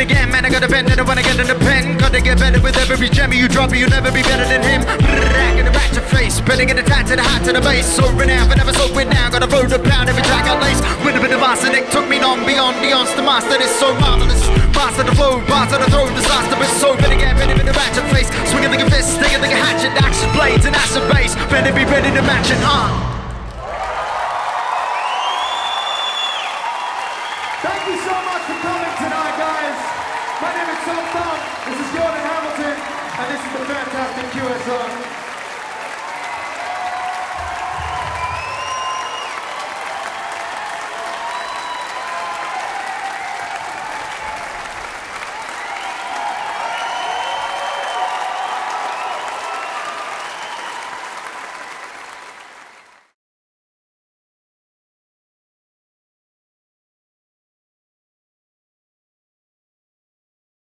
Again, man, I gotta bend, I don't wanna get in the pen. Gotta get better with every gem you drop, you'll never be better than him. Ragging a back to face, better get a tie to the hat to the base. So renowned, but never so win now. Gotta roll the pound every track I lace. With a bit of arsenic, took me long beyond beyond the master. It's so marvelous. Master the flow, master the throne, disaster. But so better get ready with a back to face. Swinging like a fist, sticking like a hatchet, action blades and acid base. Better be ready to match it,